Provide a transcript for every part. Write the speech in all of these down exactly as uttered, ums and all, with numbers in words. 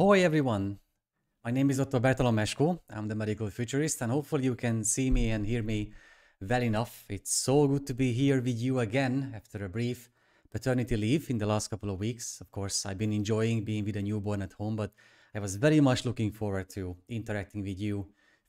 Ahoy everyone! My name is Doctor Bertalan Meskó. I'm the Medical Futurist, and hopefully you can see me and hear me well enough. It's so good to be here with you again after a brief paternity leave in the last couple of weeks. Of course, I've been enjoying being with a newborn at home, but I was very much looking forward to interacting with you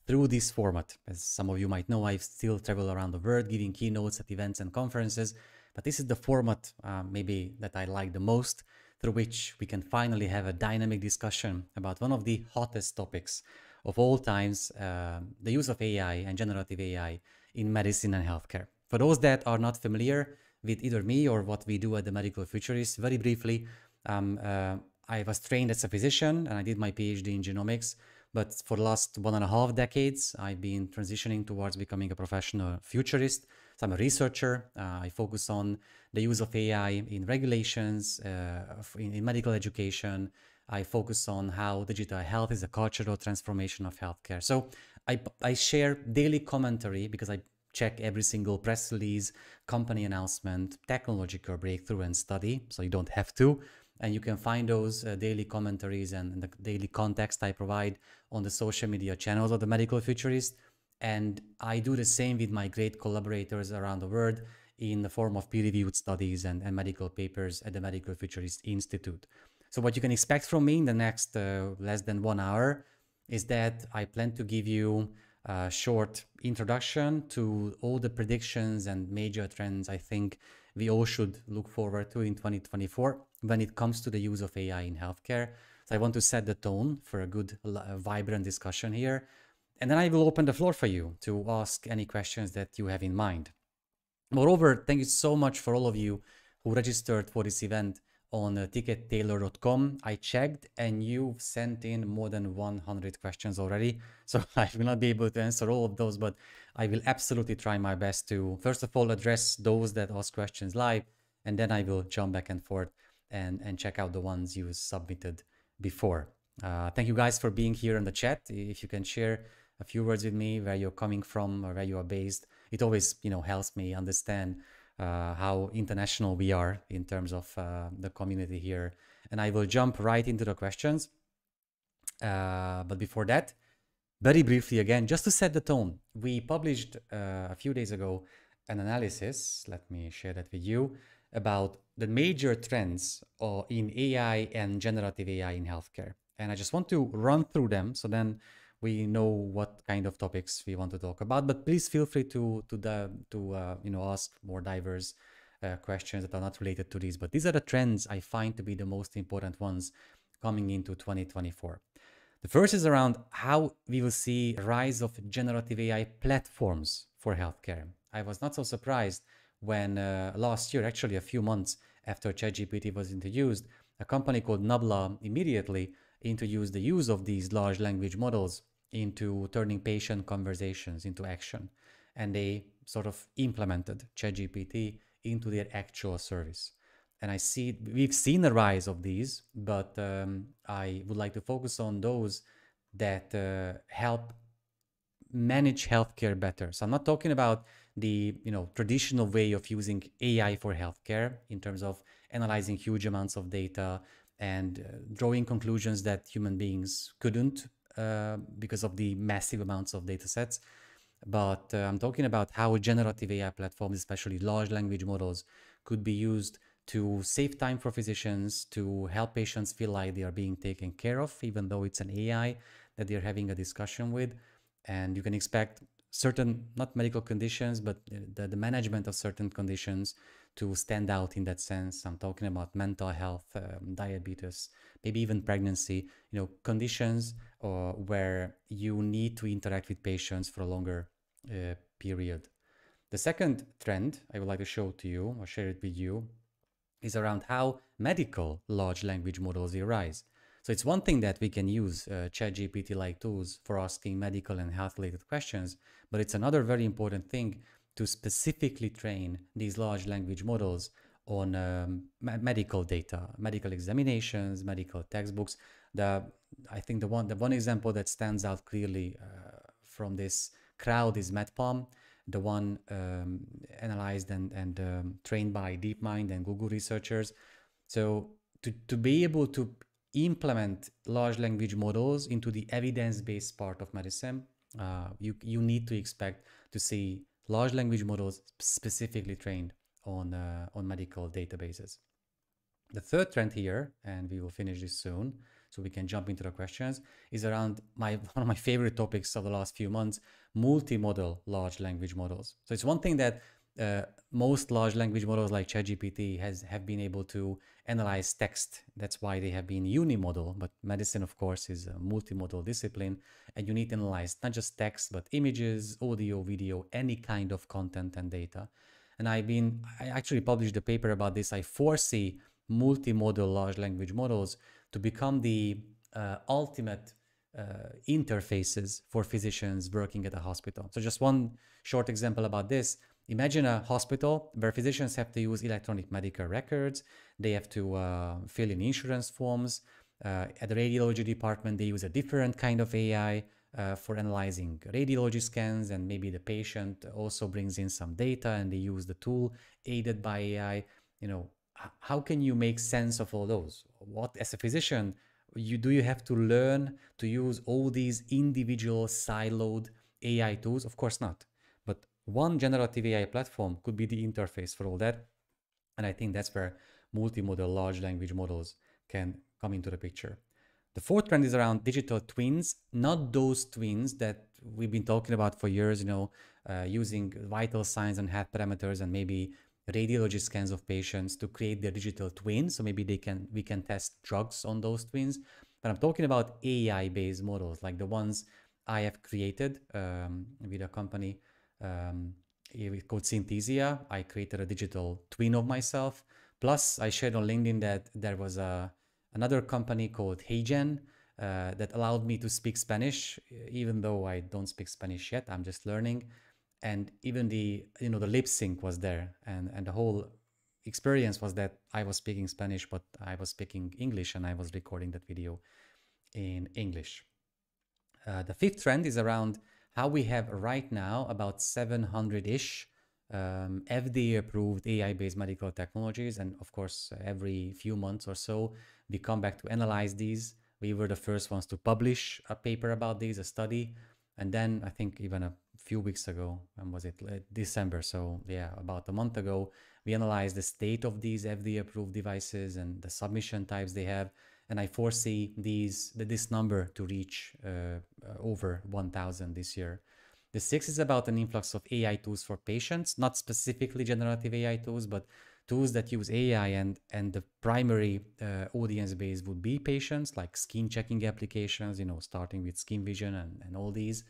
through this format. As some of you might know, I still travel around the world giving keynotes at events and conferences, but this is the format uh, maybe that I like the most, through which we can finally have a dynamic discussion about one of the hottest topics of all times, uh, the use of A I and generative A I in medicine and healthcare. For those that are not familiar with either me or what we do at the Medical Futurist, very briefly, um, uh, I was trained as a physician and I did my PhD in genomics, but for the last one and a half decades, I've been transitioning towards becoming a professional futurist. So I'm a researcher. Uh, I focus on the use of A I in regulations, uh, in, in medical education. I focus on how digital health is a cultural transformation of healthcare. So I, I share daily commentary because I check every single press release, company announcement, technological breakthrough and study, so you don't have to. And you can find those uh, daily commentaries and, and the daily context I provide on the social media channels of the Medical Futurist. And I do the same with my great collaborators around the world in the form of peer-reviewed studies and, and medical papers at the Medical Futurist Institute. So what you can expect from me in the next uh, less than one hour is that I plan to give you a short introduction to all the predictions and major trends I think we all should look forward to in twenty twenty-four when it comes to the use of A I in healthcare. So I want to set the tone for a good, uh, vibrant discussion here. And then I will open the floor for you to ask any questions that you have in mind. Moreover, thank you so much for all of you who registered for this event on uh, Ticket Tailor dot com. I checked and you've sent in more than one hundred questions already. So I will not be able to answer all of those, but I will absolutely try my best to, first of all, address those that ask questions live, and then I will jump back and forth and, and check out the ones you submitted before. Uh, thank you guys for being here in the chat. If you can share a few words with me, where you're coming from or where you are based. It always, you know, helps me understand uh, how international we are in terms of uh, the community here. And I will jump right into the questions. Uh, but before that, very briefly again, just to set the tone, we published uh, a few days ago an analysis, let me share that with you, about the major trends uh, in A I and generative A I in healthcare. And I just want to run through them so then we know what kind of topics we want to talk about, but please feel free to to the, to uh, you know, ask more diverse uh, questions that are not related to these. But these are the trends I find to be the most important ones coming into twenty twenty-four. The first is around how we will see a rise of generative A I platforms for healthcare. I was not so surprised when uh, last year, actually a few months after ChatGPT was introduced, a company called Nabla immediately introduced the use of these large language models into turning patient conversations into action. And they sort of implemented ChatGPT into their actual service. And I see, we've seen the rise of these, but um, I would like to focus on those that uh, help manage healthcare better. So I'm not talking about the, you know, traditional way of using A I for healthcare in terms of analyzing huge amounts of data and uh, drawing conclusions that human beings couldn't Uh, because of the massive amounts of data sets. But uh, I'm talking about how generative A I platforms, especially large language models, could be used to save time for physicians, to help patients feel like they are being taken care of, even though it's an A I that they're having a discussion with. And you can expect certain, not medical conditions, but the, the management of certain conditions to stand out in that sense. I'm talking about mental health, um, diabetes, maybe even pregnancy, you know, conditions or where you need to interact with patients for a longer uh, period. The second trend I would like to show to you or share it with you is around how medical large language models arise. So it's one thing that we can use uh, ChatGPT-like tools for asking medical and health-related questions, but it's another very important thing to specifically train these large language models on um, medical data, medical examinations, medical textbooks. The I think the one the one example that stands out clearly uh, from this crowd is MedPalm, the one um, analyzed and, and um, trained by DeepMind and Google researchers. So to, to be able to implement large language models into the evidence-based part of medicine, uh, you, you need to expect to see large language models specifically trained on, uh, on medical databases. The third trend here, and we will finish this soon, so we can jump into the questions, is around my one of my favorite topics of the last few months, multimodal large language models. So it's one thing that uh, most large language models like ChatGPT has have been able to analyze text. That's why they have been unimodal, but medicine, of course, is a multimodal discipline, and you need to analyze not just text, but images, audio, video, any kind of content and data. And I've been, I actually published a paper about this. I foresee multimodal large language models to become the uh, ultimate uh, interfaces for physicians working at a hospital. So just one short example about this. Imagine a hospital where physicians have to use electronic medical records. They have to uh, fill in insurance forms. Uh, at the radiology department, they use a different kind of A I uh, for analyzing radiology scans, and maybe the patient also brings in some data and they use the tool aided by A I. You know, how can you make sense of all those? What, as a physician, you do you have to learn to use all these individual siloed A I tools? Of course not. But one generative A I platform could be the interface for all that. And I think that's where multimodal large language models can come into the picture. The fourth trend is around digital twins, not those twins that we've been talking about for years, you know, uh, using vital signs and health parameters and maybe radiology scans of patients to create their digital twins. So maybe they can we can test drugs on those twins. But I'm talking about A I-based models like the ones I have created um, with a company um, called Synthesia. I created a digital twin of myself. Plus, I shared on LinkedIn that there was a another company called HeyGen uh, that allowed me to speak Spanish, even though I don't speak Spanish yet. I'm just learning. And even the, you know, the lip sync was there, and, and the whole experience was that I was speaking Spanish, but I was speaking English and I was recording that video in English. Uh, the fifth trend is around how we have right now about seven hundred-ish um, F D A-approved A I-based medical technologies. And of course, every few months or so, we come back to analyze these. We were the first ones to publish a paper about these, a study. And then I think even a few weeks ago, and was it December? So yeah, about a month ago, we analyzed the state of these F D A-approved devices and the submission types they have. And I foresee these this number to reach uh, over one thousand this year. The sixth is about an influx of A I tools for patients, not specifically generative A I tools, but tools that use A I, and, and the primary uh, audience base would be patients, like skin checking applications, you know, starting with Skin Vision and, and all these.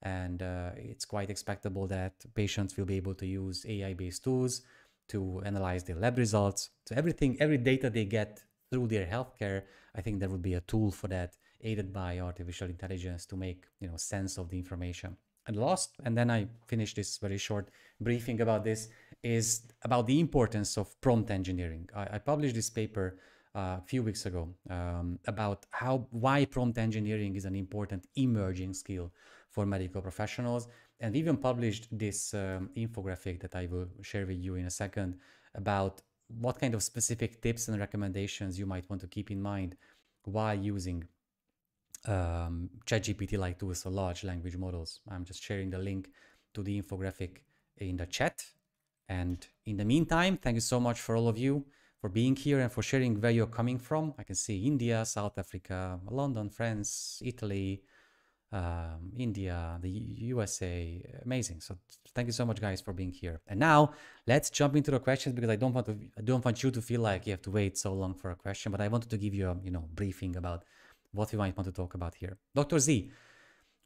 And uh, it's quite expectable that patients will be able to use A I-based tools to analyze their lab results. So everything, every data they get through their healthcare, I think there would be a tool for that, aided by artificial intelligence to make, you know, sense of the information. And last, and then I finish this very short briefing about this, is about the importance of prompt engineering. I, I published this paper Uh, a few weeks ago um, about how why prompt engineering is an important emerging skill for medical professionals, and even published this um, infographic that I will share with you in a second about what kind of specific tips and recommendations you might want to keep in mind while using um, ChatGPT-like tools for large language models. I'm just sharing the link to the infographic in the chat. And in the meantime, thank you so much for all of you for being here and for sharing where you're coming from. I can see India, South Africa, London, France, Italy, um, India, the U S A. Amazing. So thank you so much, guys, for being here. And now let's jump into the questions, because I don't want to, I don't want you to feel like you have to wait so long for a question. But I wanted to give you a you know briefing about what we might want to talk about here. Doctor Z,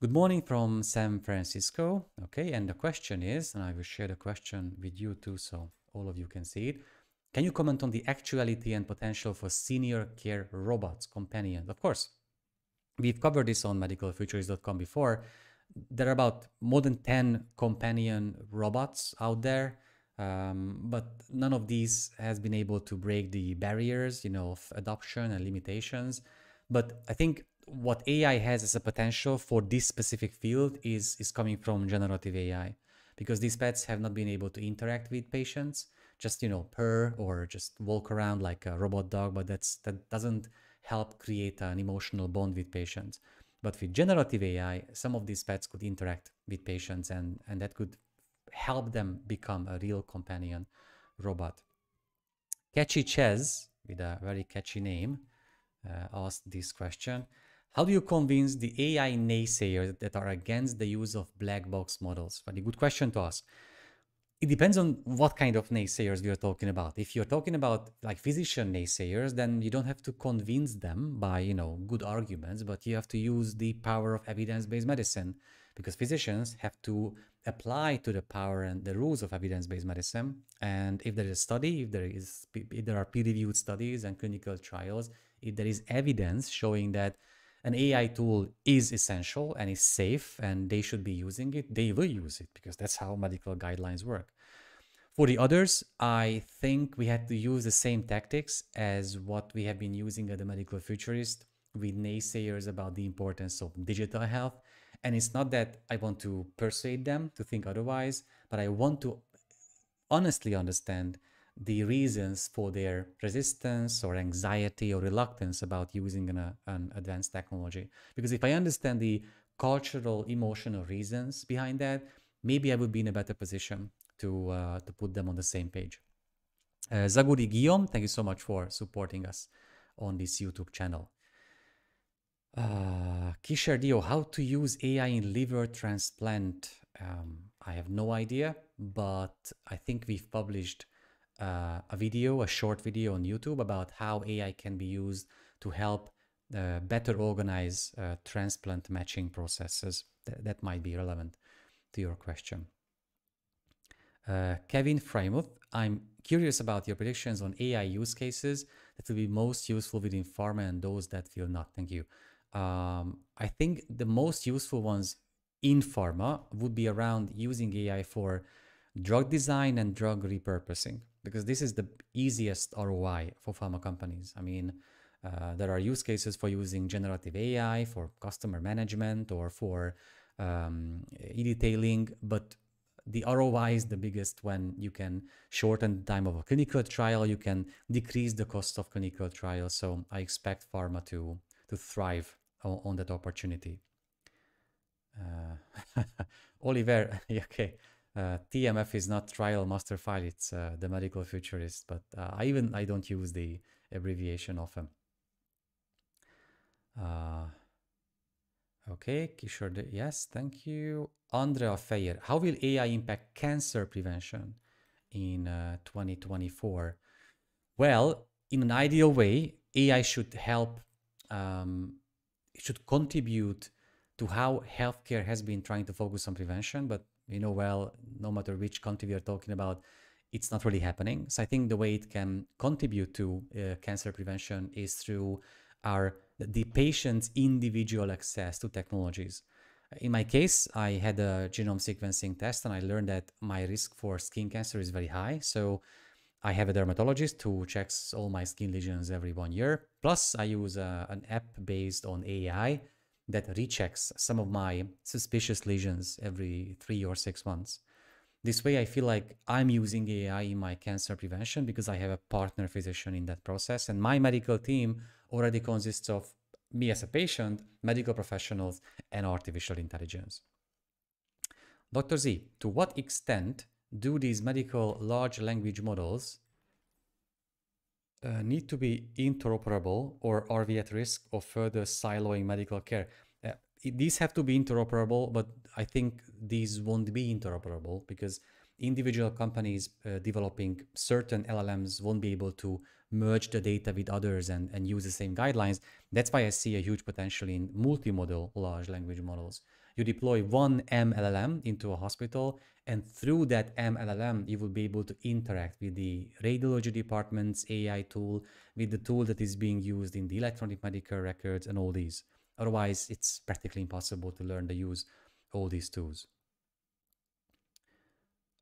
good morning from San Francisco. Okay, and the question is, and I will share the question with you too, so all of you can see it. Can you comment on the actuality and potential for senior care robots, companions? Of course, we've covered this on medical futurist dot com before. There are about more than ten companion robots out there, um, but none of these has been able to break the barriers, you know, of adoption and limitations. But I think what A I has as a potential for this specific field is, is coming from generative A I, because these pets have not been able to interact with patients. Just, you know, purr or just walk around like a robot dog, but that's that doesn't help create an emotional bond with patients. But with generative A I, some of these pets could interact with patients, and, and that could help them become a real companion robot. Catchy Chaz, with a very catchy name, uh, asked this question. How do you convince the A I naysayers that are against the use of black box models? Very good question to ask. It depends on what kind of naysayers we are talking about. If you're talking about like physician naysayers, then you don't have to convince them by, you know, good arguments, but you have to use the power of evidence-based medicine, because physicians have to apply to the power and the rules of evidence-based medicine. And if there is a study, if there is, if there are peer-reviewed studies and clinical trials, if there is evidence showing that an A I tool is essential and is safe and they should be using it, they will use it, because that's how medical guidelines work. For the others, I think we had to use the same tactics as what we have been using at the Medical Futurist with naysayers about the importance of digital health. And it's not that I want to persuade them to think otherwise, but I want to honestly understand the reasons for their resistance or anxiety or reluctance about using an, an advanced technology. Because if I understand the cultural, emotional reasons behind that, maybe I would be in a better position to, uh, to put them on the same page. Uh, Zaguri Guillaume, thank you so much for supporting us on this YouTube channel. Uh, Kisher Dio, how to use A I in liver transplant? Um, I have no idea, but I think we've published Uh, a video, a short video on YouTube about how A I can be used to help uh, better organize uh, transplant matching processes. Th that might be relevant to your question. Uh, Kevin Frymouth, I'm curious about your predictions on A I use cases that will be most useful within pharma and those that will not. Thank you. Um, I think the most useful ones in pharma would be around using A I for drug design and drug repurposing, because this is the easiest R O I for pharma companies. I mean, uh, there are use cases for using generative A I for customer management or for um, e-detailing, but the R O I is the biggest when you can shorten the time of a clinical trial, you can decrease the cost of clinical trials. So I expect pharma to, to thrive on, on that opportunity. Uh, Oliver, okay. Uh, T M F is not trial master file, it's uh, the Medical Futurist, but uh, I even I don't use the abbreviation often. Uh, okay, Kishore, yes, thank you. Andrea Feyer, how will A I impact cancer prevention in uh, twenty twenty-four? Well, in an ideal way, A I should help, um, it should contribute to how healthcare has been trying to focus on prevention, but you know, well, no matter which country we are talking about, it's not really happening. So I think the way it can contribute to uh, cancer prevention is through our the patient's individual access to technologies. In my case, I had a genome sequencing test and I learned that my risk for skin cancer is very high. So I have a dermatologist who checks all my skin lesions every one year. Plus, I use a, an app based on A I that rechecks some of my suspicious lesions every three or six months. This way I feel like I'm using A I in my cancer prevention because I have a partner physician in that process, and my medical team already consists of me as a patient, medical professionals, and artificial intelligence. Doctor Z, to what extent do these medical large language models Uh, need to be interoperable, or are we at risk of further siloing medical care? Uh, these have to be interoperable, but I think these won't be interoperable because individual companies uh, developing certain L L Ms won't be able to merge the data with others and, and use the same guidelines. That's why I see a huge potential in multimodal large language models. You deploy one M L L M into a hospital, and through that M L L M, you will be able to interact with the radiology department's A I tool, with the tool that is being used in the electronic medical records and all these. Otherwise, it's practically impossible to learn to use all these tools.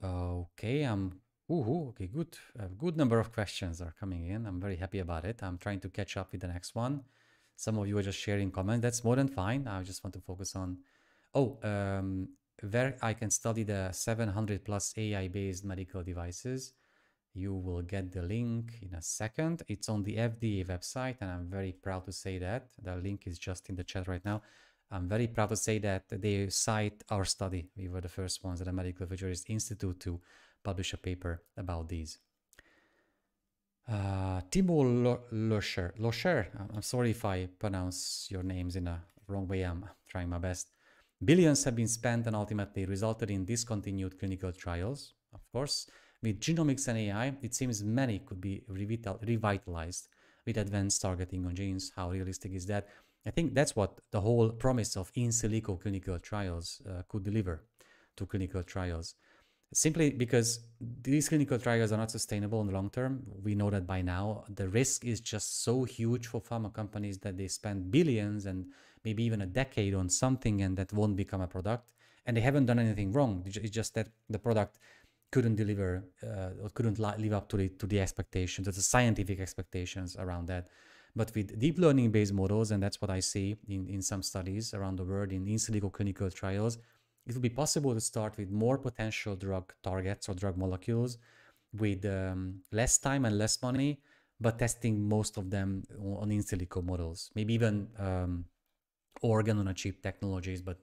Okay, I'm, ooh, okay, good. A good number of questions are coming in. I'm very happy about it. I'm trying to catch up with the next one. Some of you are just sharing comments. That's more than fine. I just want to focus on Oh, um, where I can study the seven hundred plus A I-based medical devices. You will get the link in a second. It's on the F D A website, and I'm very proud to say that. The link is just in the chat right now. I'm very proud to say that they cite our study. We were the first ones at the Medical Futurist Institute to publish a paper about these. Uh, Thibault Locher, Locher, I'm sorry if I pronounce your names in a wrong way. I'm trying my best. Billions have been spent and ultimately resulted in discontinued clinical trials, of course. With genomics and A I, it seems many could be revital revitalized with advanced targeting on genes. How realistic is that? I think that's what the whole promise of in silico clinical trials uh, could deliver to clinical trials. Simply because these clinical trials are not sustainable in the long term. We know that by now. The risk is just so huge for pharma companies that they spend billions and maybe even a decade on something and that won't become a product. And they haven't done anything wrong. It's just that the product couldn't deliver uh, or couldn't live up to the, to the expectations, to the scientific expectations around that. But with deep learning-based models, and that's what I see in, in some studies around the world in in silico clinical trials, it will be possible to start with more potential drug targets or drug molecules with um, less time and less money, but testing most of them on in silico models, maybe even um, organ-on-a-chip technologies, but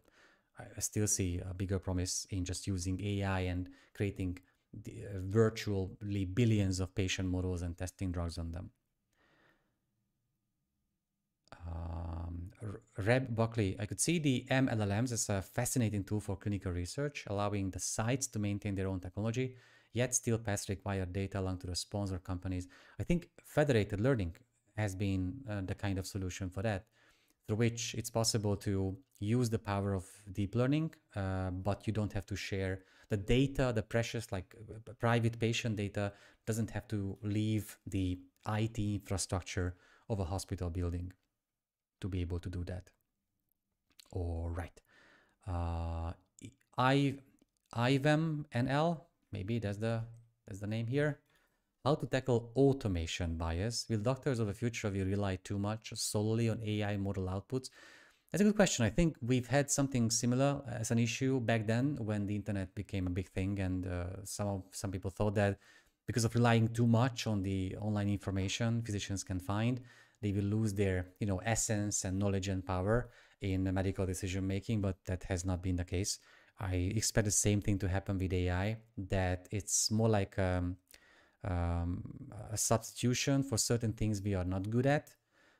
I still see a bigger promise in just using A I and creating the, uh, virtually billions of patient models and testing drugs on them. Um, Reb Buckley, I could see the M L Ms as a fascinating tool for clinical research, allowing the sites to maintain their own technology, yet still pass required data along to the sponsor companies. I think federated learning has been uh, the kind of solution for that, through which it's possible to use the power of deep learning, uh, but you don't have to share the data. The precious, like private patient data, doesn't have to leave the I T infrastructure of a hospital building to be able to do that. All right. Uh, I, I V M N L, maybe that's the, that's the name here. How to tackle automation bias? Will doctors of the future rely too much solely on A I model outputs? That's a good question. I think we've had something similar as an issue back then when the internet became a big thing, and uh, some of, some people thought that because of relying too much on the online information physicians can find, they will lose their you know essence and knowledge and power in medical decision making. But that has not been the case. I expect the same thing to happen with A I. That it's more like um, Um, a substitution for certain things we are not good at,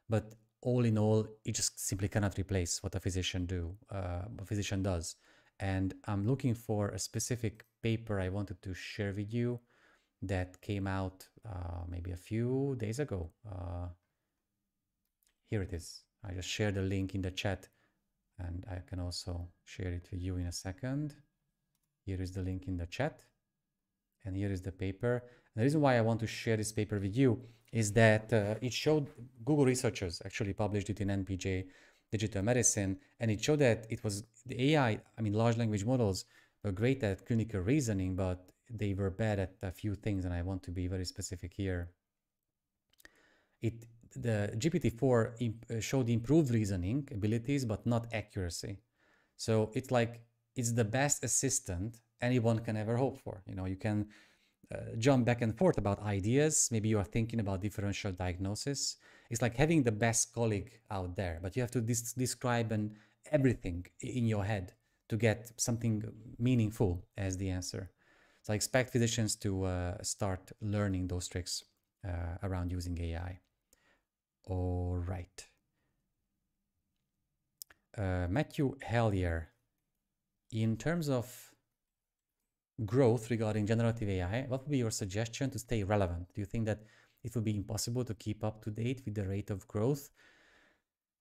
but all in all, it just simply cannot replace what a physician do, uh, a physician does. And I'm looking for a specific paper I wanted to share with you that came out uh, maybe a few days ago. Uh, here it is. I just shared the link in the chat, and I can also share it with you in a second. Here is the link in the chat, and here is the paper. The reason why I want to share this paper with you is that uh, it showed Google researchers actually published it in N P J Digital Medicine, and it showed that it was the A I, I mean, large language models were great at clinical reasoning, but they were bad at a few things, and I want to be very specific here. It, the G P T four imp showed improved reasoning abilities, but not accuracy. So it's like, it's the best assistant anyone can ever hope for. You know, you can Uh, jump back and forth about ideas. Maybe you are thinking about differential diagnosis. It's like having the best colleague out there, but you have to dis describe an everything in your head to get something meaningful as the answer. So I expect physicians to uh, start learning those tricks uh, around using A I. All right. Uh, Matthew Hellier, in terms of growth regarding generative A I, what would be your suggestion to stay relevant? Do you think that it would be impossible to keep up to date with the rate of growth?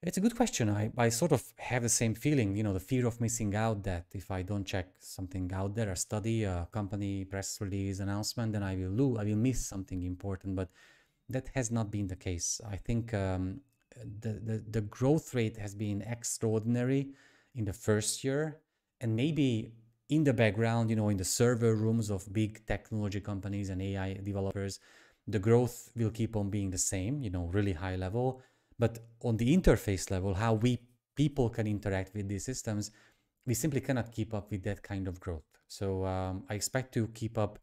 It's a good question. I, I sort of have the same feeling, you know, the fear of missing out, that if I don't check something out there, a study, a company press release announcement, then I will lose, I will miss something important. But that has not been the case. I think um, the, the, the growth rate has been extraordinary in the first year, and maybe in the background, you know, in the server rooms of big technology companies and A I developers, the growth will keep on being the same, you know, really high level. But on the interface level, how we people can interact with these systems, we simply cannot keep up with that kind of growth. So um, I expect to keep up,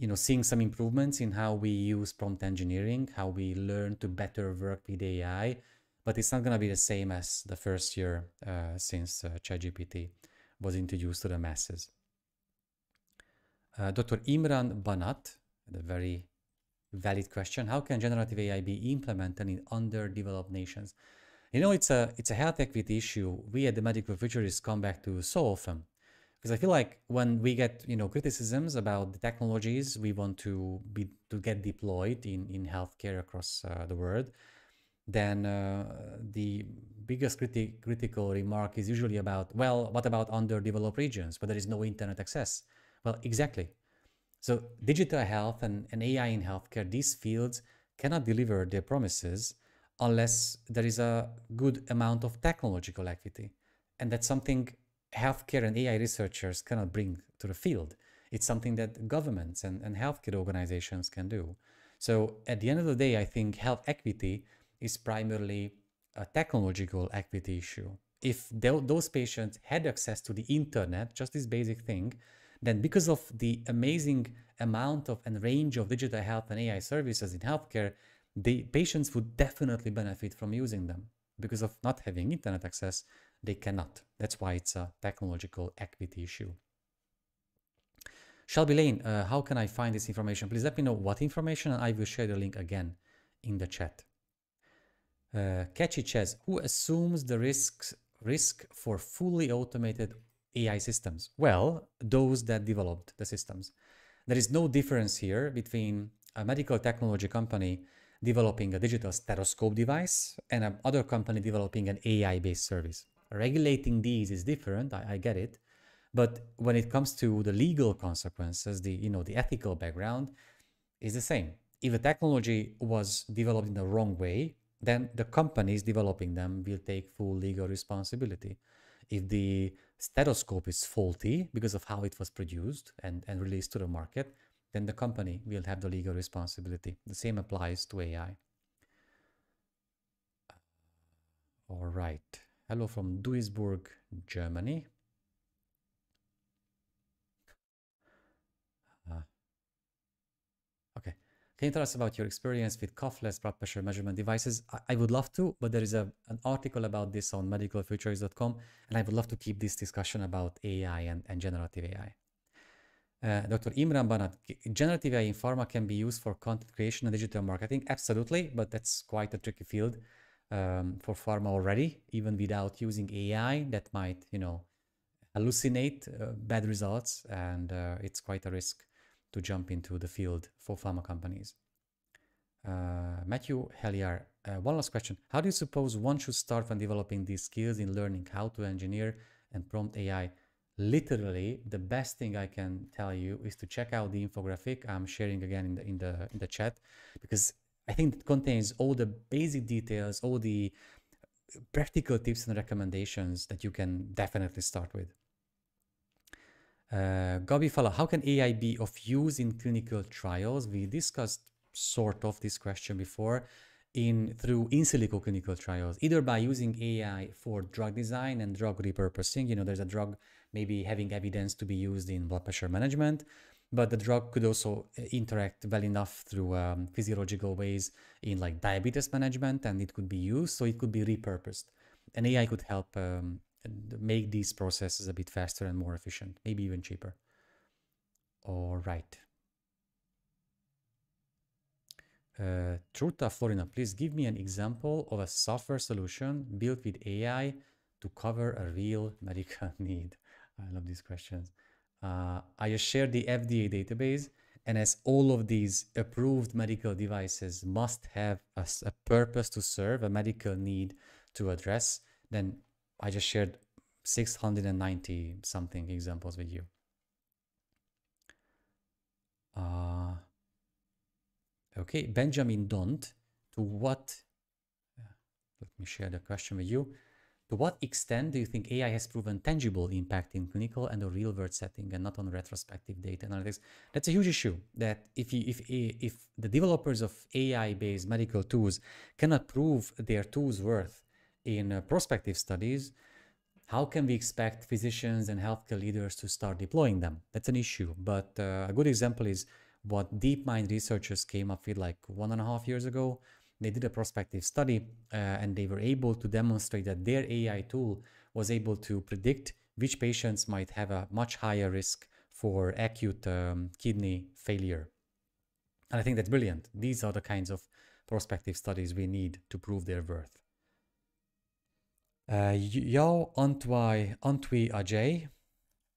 you know, seeing some improvements in how we use prompt engineering, how we learn to better work with A I, but it's not going to be the same as the first year uh, since uh, ChatGPT was introduced to the masses. Uh, Doctor Imran Banat, the very valid question, how can generative A I be implemented in underdeveloped nations? You know, it's a, it's a health equity issue we at the Medical Futurists come back to so often. Because I feel like when we get, you know, criticisms about the technologies we want to be to get deployed in, in healthcare across uh, the world, then uh, the biggest criti critical remark is usually about, well, what about underdeveloped regions where there is no internet access? Well, exactly. So digital health and, and A I in healthcare, these fields cannot deliver their promises unless there is a good amount of technological equity. And that's something healthcare and A I researchers cannot bring to the field. It's something that governments and, and healthcare organizations can do. So at the end of the day, I think health equity is primarily a technological equity issue. If th- those patients had access to the internet, just this basic thing, then because of the amazing amount of and range of digital health and A I services in healthcare, the patients would definitely benefit from using them. Because of not having internet access, they cannot. That's why it's a technological equity issue. Shelby Lane, uh, how can I find this information? Please let me know what information and I will share the link again in the chat. Uh, Catchy Chess, who assumes the risks, risk for fully automated A I systems? Well, those that developed the systems. There is no difference here between a medical technology company developing a digital stethoscope device and another company developing an A I-based service. Regulating these is different, I, I get it, but when it comes to the legal consequences, the, you know, the ethical background is the same. If the technology was developed in the wrong way, then the companies developing them will take full legal responsibility. If the stethoscope is faulty because of how it was produced and, and released to the market, then the company will have the legal responsibility. The same applies to A I. All right. Hello from Duisburg, Germany. Uh, okay. Can you tell us about your experience with cuffless blood pressure measurement devices? I, I would love to, but there is a, an article about this on medical futurists dot com, and I would love to keep this discussion about A I and, and generative A I. Uh, Doctor Imran Banat, generative A I in pharma can be used for content creation and digital marketing. Absolutely, but that's quite a tricky field um, for pharma already. Even without using A I, that might, you know, hallucinate uh, bad results, and uh, it's quite a risk to jump into the field for pharma companies. Uh, Matthew Helliar, uh, one last question. How do you suppose one should start when developing these skills in learning how to engineer and prompt A I? Literally, the best thing I can tell you is to check out the infographic I'm sharing again in the, in the, in the chat, because I think it contains all the basic details, all the practical tips and recommendations that you can definitely start with. Uh, Gabi Fala, how can A I be of use in clinical trials? We discussed sort of this question before in through in silico clinical trials, either by using A I for drug design and drug repurposing. You know, there's a drug maybe having evidence to be used in blood pressure management, but the drug could also interact well enough through um, physiological ways in like diabetes management, and it could be used, so it could be repurposed. And A I could help um, make these processes a bit faster and more efficient, maybe even cheaper. All right. Uh, Truta Florina, please give me an example of a software solution built with A I to cover a real medical need. I love these questions. Uh, I just shared the F D A database, and as all of these approved medical devices must have a, a purpose to serve, a medical need to address, then I just shared six hundred ninety something examples with you. Uh, okay, Benjamin Dont, to what, let me share the question with you. To what extent do you think A I has proven tangible impact in clinical and the real world setting and not on retrospective data analytics? That's a huge issue, that if, you, if, if the developers of A I-based medical tools cannot prove their tools' worth in uh, prospective studies, how can we expect physicians and healthcare leaders to start deploying them? That's an issue, but uh, a good example is what DeepMind researchers came up with like one and a half years ago. They did a prospective study uh, and they were able to demonstrate that their A I tool was able to predict which patients might have a much higher risk for acute um, kidney failure. And I think that's brilliant. These are the kinds of prospective studies we need to prove their worth. Uh, Yao Antwi Ajay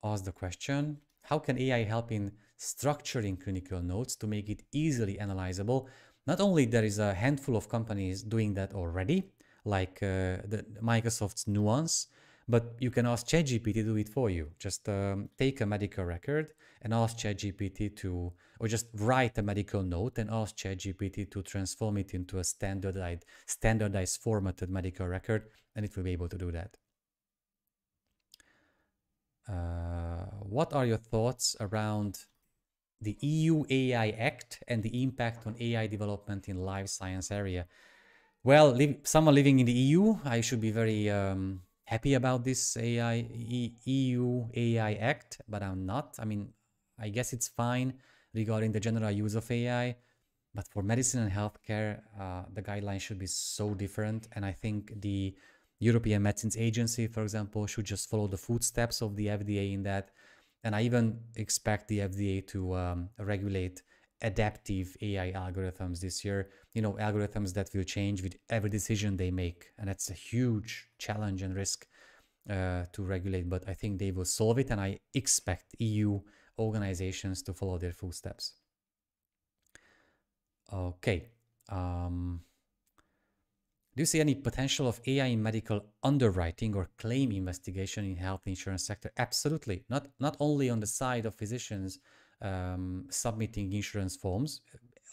asked the question, how can A I help in structuring clinical notes to make it easily analyzable? Not only there is a handful of companies doing that already, like uh, the Microsoft's Nuance, but you can ask ChatGPT to do it for you. Just um, take a medical record and ask ChatGPT to, or just write a medical note and ask ChatGPT to transform it into a standardized, standardized formatted medical record, and it will be able to do that. Uh, what are your thoughts around the E U A I Act and the impact on A I development in life science area? Well, li- someone living in the E U, I should be very... Um, happy about this A I e, E U A I Act, but I'm not. I mean, I guess it's fine regarding the general use of A I, but for medicine and healthcare, uh, the guidelines should be so different. And I think the European Medicines Agency, for example, should just follow the footsteps of the F D A in that. And I even expect the F D A to um, regulate adaptive A I algorithms this year, you know, algorithms that will change with every decision they make. And that's a huge challenge and risk uh, to regulate, but I think they will solve it. And I expect E U organizations to follow their footsteps. Okay. Um, do you see any potential of A I in medical underwriting or claim investigation in health insurance sector? Absolutely. Not, not only on the side of physicians, Um, submitting insurance forms.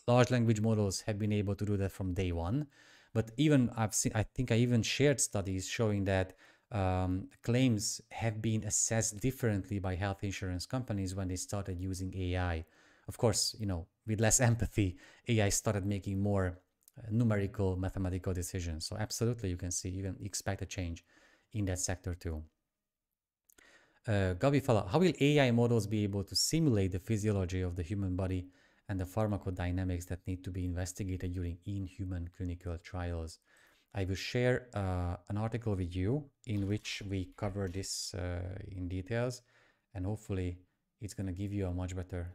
Large language models have been able to do that from day one. But even I've seen, I think I even shared studies showing that um, claims have been assessed differently by health insurance companies when they started using A I. Of course, you know, with less empathy, A I started making more numerical, mathematical decisions. So absolutely, you can see, you can expect a change in that sector too. Uh, Gabi Fala, how will A I models be able to simulate the physiology of the human body and the pharmacodynamics that need to be investigated during in-human clinical trials? I will share uh, an article with you in which we cover this uh, in details, and hopefully it's going to give you a much better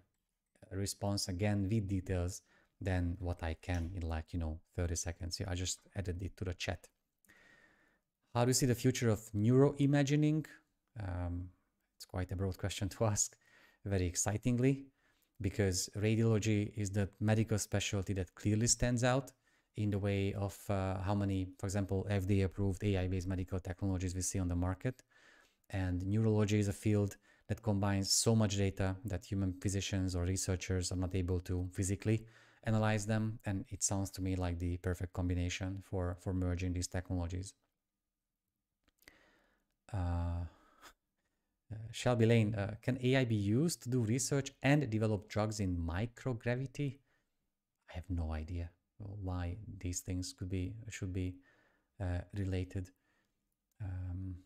response, again, with details than what I can in like, you know, thirty seconds. Yeah, I just added it to the chat. How do you see the future of neuroimagining? Um, it's quite a broad question to ask, very excitingly, because radiology is the medical specialty that clearly stands out in the way of uh, how many, for example, F D A-approved A I-based medical technologies we see on the market. And neurology is a field that combines so much data that human physicians or researchers are not able to physically analyze them. And it sounds to me like the perfect combination for, for merging these technologies. Uh, Uh, Shelby Lane, uh, can A I be used to do research and develop drugs in microgravity? I have no idea why these things could be, should be uh, related. Um,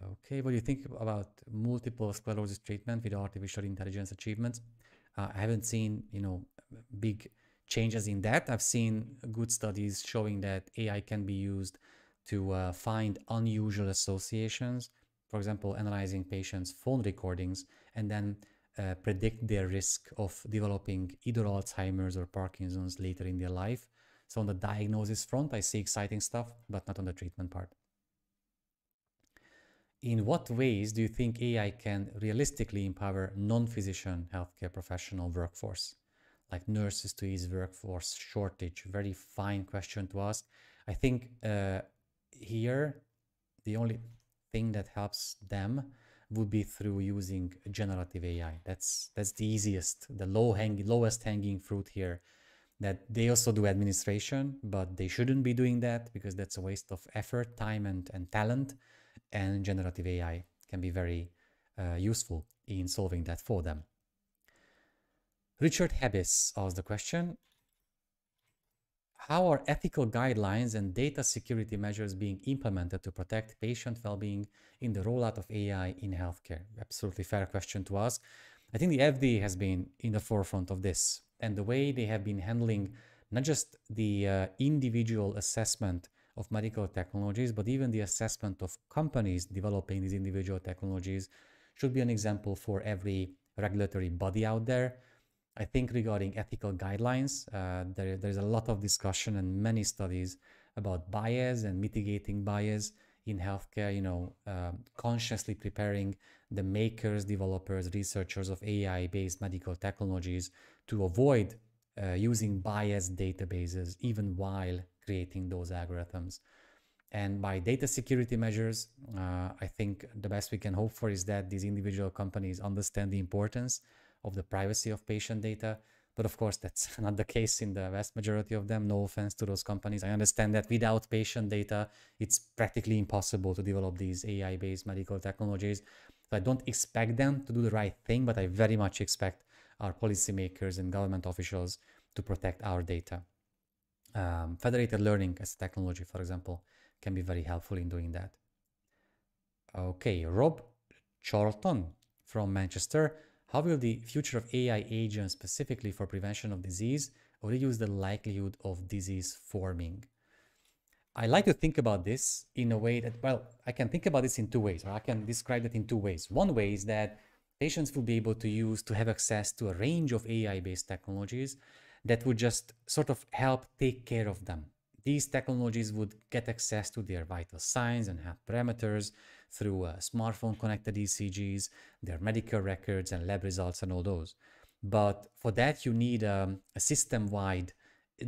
okay, what do you think about multiple sclerosis treatment with artificial intelligence achievements? Uh, I haven't seen, you know, big changes in that. I've seen good studies showing that A I can be used to uh, find unusual associations. For example, analyzing patients' phone recordings and then uh, predict their risk of developing either Alzheimer's or Parkinson's later in their life. So on the diagnosis front, I see exciting stuff, but not on the treatment part. In what ways do you think A I can realistically empower non-physician healthcare professional workforce, like nurses to ease workforce shortage? Very fine question to ask. I think uh, here the only thing that helps them would be through using generative A I. That's that's the easiest, the low hang, lowest hanging fruit here. That they also do administration, but they shouldn't be doing that because that's a waste of effort, time, and, and talent. And generative A I can be very uh, useful in solving that for them. Richard Habis asked the question, how are ethical guidelines and data security measures being implemented to protect patient well-being in the rollout of A I in healthcare? Absolutely fair question to ask. I think the F D A has been in the forefront of this, and the way they have been handling not just the uh, individual assessment of medical technologies, but even the assessment of companies developing these individual technologies should be an example for every regulatory body out there. I think regarding ethical guidelines, uh, there, there's a lot of discussion and many studies about bias and mitigating bias in healthcare, you know, uh, consciously preparing the makers, developers, researchers of A I-based medical technologies to avoid uh, using biased databases, even while creating those algorithms. And by data security measures, uh, I think the best we can hope for is that these individual companies understand the importance of the privacy of patient data. But of course, that's not the case in the vast majority of them. No offense to those companies. I understand that without patient data, it's practically impossible to develop these A I-based medical technologies. So I don't expect them to do the right thing, but I very much expect our policymakers and government officials to protect our data. Um, federated learning as a technology, for example, can be very helpful in doing that. Okay, Rob Charlton from Manchester. How will the future of A I agents specifically for prevention of disease or reduce the likelihood of disease forming? I like to think about this in a way that, well, I can think about this in two ways, or I can describe it in two ways. One way is that patients will be able to use, to have access to a range of A I-based technologies that would just sort of help take care of them. These technologies would get access to their vital signs and health parameters through uh, smartphone-connected E C Gs, their medical records and lab results and all those. But for that, you need um, a system-wide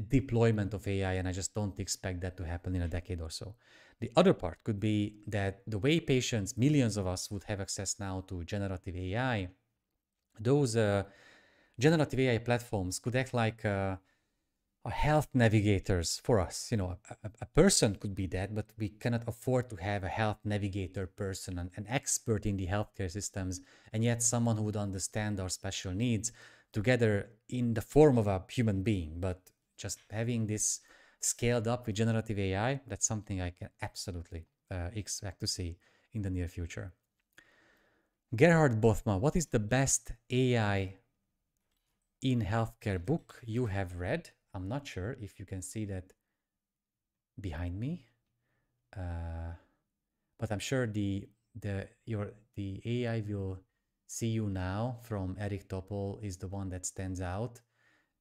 deployment of A I, and I just don't expect that to happen in a decade or so. The other part could be that the way patients, millions of us, would have access now to generative A I, those uh, generative A I platforms could act like uh, health navigators for us. You know, a, a person could be that, but we cannot afford to have a health navigator person, an, an expert in the healthcare systems, and yet someone who would understand our special needs together in the form of a human being. But just having this scaled up with generative A I, that's something I can absolutely uh, expect to see in the near future. Gerhard Bothma, what is the best A I in healthcare book you have read? I'm not sure if you can see that behind me, uh, but I'm sure the the your the A I will see you now from Eric Topol is the one that stands out.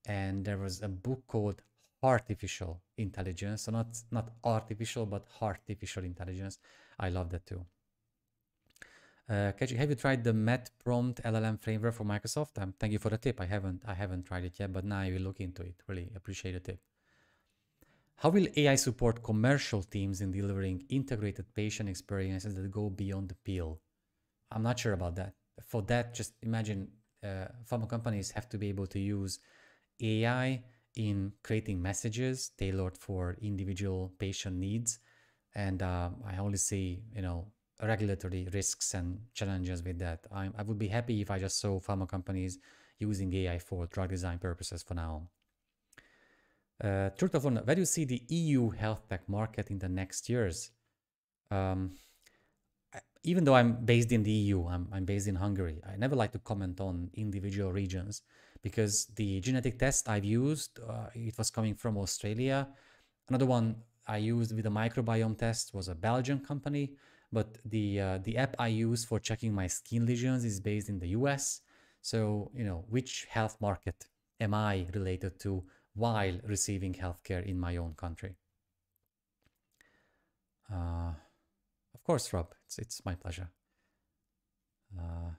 And there was a book called Artificial Intelligence, so not not artificial, but artificial intelligence. I love that too. Uh, have you tried the MedPalm L L M framework for Microsoft? Um, thank you for the tip. I haven't, I haven't tried it yet, but now I will look into it. Really appreciate the tip. How will A I support commercial teams in delivering integrated patient experiences that go beyond the pill? I'm not sure about that. For that, just imagine uh, pharma companies have to be able to use A I in creating messages tailored for individual patient needs, and uh, I only see, you know, regulatory risks and challenges with that. I, I would be happy if I just saw pharma companies using A I for drug design purposes for now. Uh, truth of honor, where do you see the E U health tech market in the next years? Um, I, even though I'm based in the E U, I'm, I'm based in Hungary, I never like to comment on individual regions, because the genetic test I've used, uh, it was coming from Australia. Another one I used with a microbiome test was a Belgian company. But the uh, the app I use for checking my skin lesions is based in the U S. So, you know, which health market am I related to while receiving healthcare in my own country? Uh, of course, Rob, it's, it's my pleasure. Uh,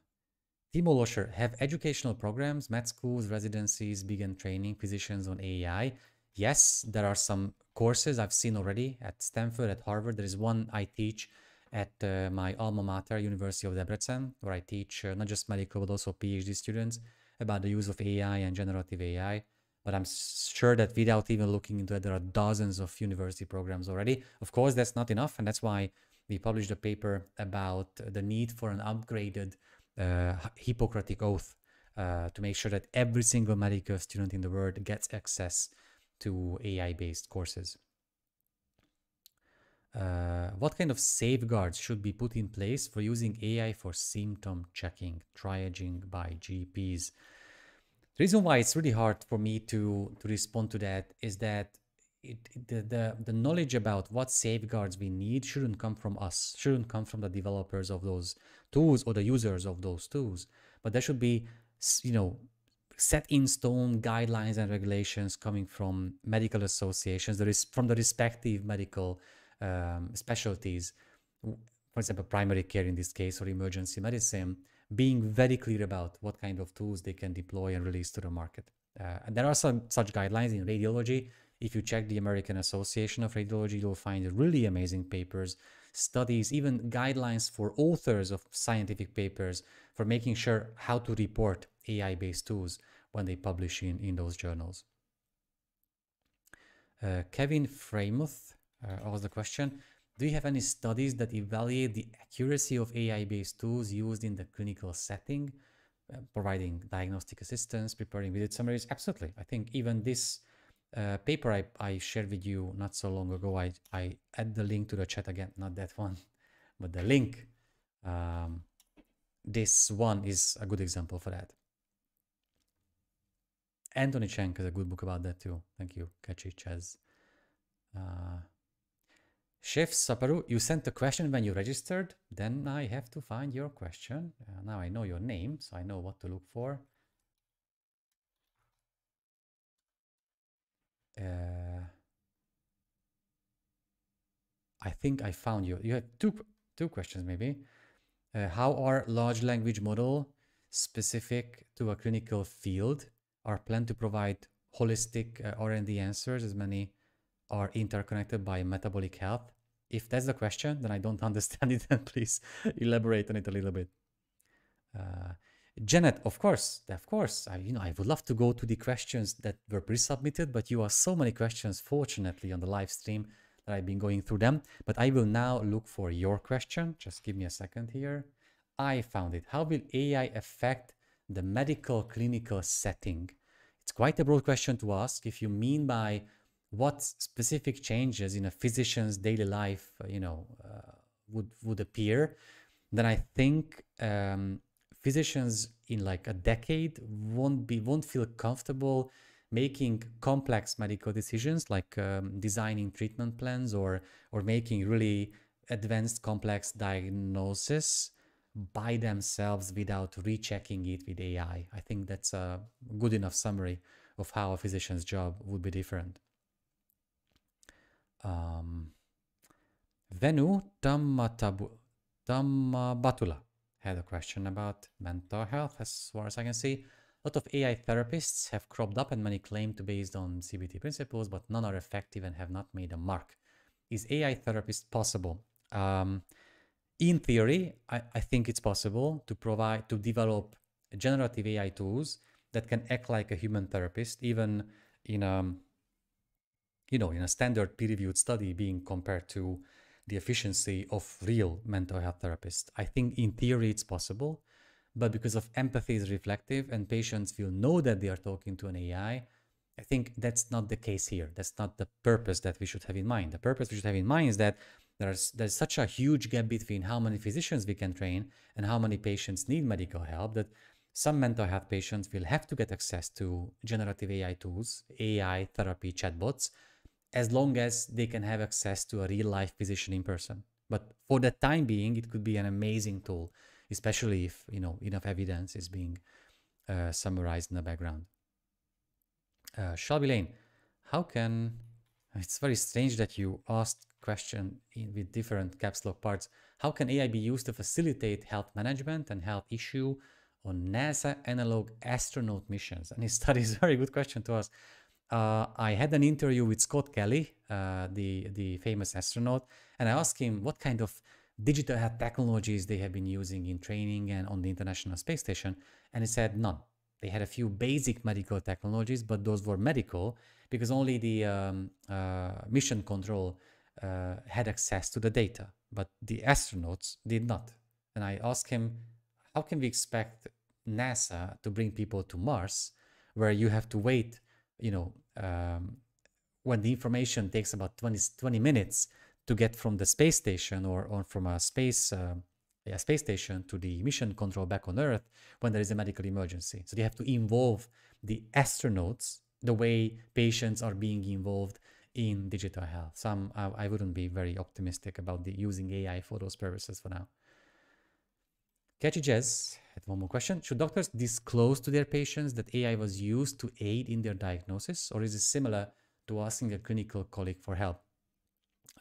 Timo Losher, have educational programs, med schools, residencies, began training physicians on A I? Yes, there are some courses I've seen already at Stanford, at Harvard. There is one I teach at uh, my alma mater, University of Debrecen, where I teach uh, not just medical, but also PhD students about the use of A I and generative A I. But I'm sure that without even looking into it, there are dozens of university programs already. Of course, that's not enough. And that's why we published a paper about the need for an upgraded uh, Hippocratic Oath uh, to make sure that every single medical student in the world gets access to A I-based courses. Uh, what kind of safeguards should be put in place for using A I for symptom checking, triaging by G Ps? The reason why it's really hard for me to, to respond to that is that it, the, the, the knowledge about what safeguards we need shouldn't come from us, shouldn't come from the developers of those tools or the users of those tools, but there should be, you know, set in stone guidelines and regulations coming from medical associations, there is from the respective medical um, specialties, for example, primary care in this case, or emergency medicine, being very clear about what kind of tools they can deploy and release to the market. Uh, and there are some such guidelines in radiology. If you check the American Association of Radiology, you'll find really amazing papers, studies, even guidelines for authors of scientific papers for making sure how to report A I-based tools when they publish in, in those journals. Uh, Kevin Framuth uh, asked the question, do you have any studies that evaluate the accuracy of A I-based tools used in the clinical setting, uh, providing diagnostic assistance, preparing visit summaries? Absolutely. I think even this Uh, paper I, I shared with you not so long ago, I, I add the link to the chat again, not that one, but the link. Um, this one is a good example for that. Anthony Cheng has a good book about that too. Thank you, Kachi Chaz. Uh, Chef Saparu, you sent the question when you registered, then I have to find your question. Uh, now I know your name, so I know what to look for. Uh, I think I found you. You had two two questions maybe. Uh, how are large language models specific to a clinical field are planned to provide holistic uh, R and D answers as many are interconnected by metabolic health? If that's the question, then I don't understand it, and please elaborate on it a little bit. Uh, Janet, of course, of course, I, you know, I would love to go to the questions that were pre-submitted, but you are so many questions, fortunately, on the live stream that I've been going through them. But I will now look for your question. Just give me a second here. I found it. How will A I affect the medical clinical setting? It's quite a broad question to ask. If you mean by what specific changes in a physician's daily life, you know, uh, would, would appear, then I think... Um, physicians in like a decade won't be won't feel comfortable making complex medical decisions like um, designing treatment plans or or making really advanced complex diagnosis by themselves without rechecking it with A I. I think that's a good enough summary of how a physician's job would be different. Um, Venu Tammabatula had a question about mental health, as far as I can see. A lot of A I therapists have cropped up and many claim to be based on C B T principles, but none are effective and have not made a mark. Is A I therapist possible? Um, in theory, I, I think it's possible to provide, to develop generative A I tools that can act like a human therapist, even in a, you know, in a standard peer-reviewed study being compared to the efficiency of real mental health therapists. I think in theory it's possible, but because of empathy is reflective and patients will know that they are talking to an A I, I think that's not the case here. That's not the purpose that we should have in mind. The purpose we should have in mind is that there's, there's such a huge gap between how many physicians we can train and how many patients need medical help that some mental health patients will have to get access to generative A I tools, A I therapy chatbots, as long as they can have access to a real-life physician in person. But for the time being, it could be an amazing tool, especially if, you know, enough evidence is being uh, summarized in the background. Uh, Shelby Lane, how can... It's very strange that you asked question in, with different caps lock parts. How can A I be used to facilitate health management and health issue on NASA analog astronaut missions? And his study is a very good question to ask. Uh, I had an interview with Scott Kelly, uh, the, the famous astronaut, and I asked him what kind of digital health technologies they have been using in training and on the International Space Station, and he said none. They had a few basic medical technologies, but those were medical because only the um, uh, mission control uh, had access to the data, but the astronauts did not. And I asked him, how can we expect NASA to bring people to Mars where you have to wait, you know, um, when the information takes about twenty minutes to get from the space station or, or from a space uh, a space station to the mission control back on Earth when there is a medical emergency. So they have to involve the astronauts the way patients are being involved in digital health. Some I, I wouldn't be very optimistic about the using A I for those purposes for now. Catchy Jazz had one more question. Should doctors disclose to their patients that A I was used to aid in their diagnosis, or is it similar to asking a clinical colleague for help?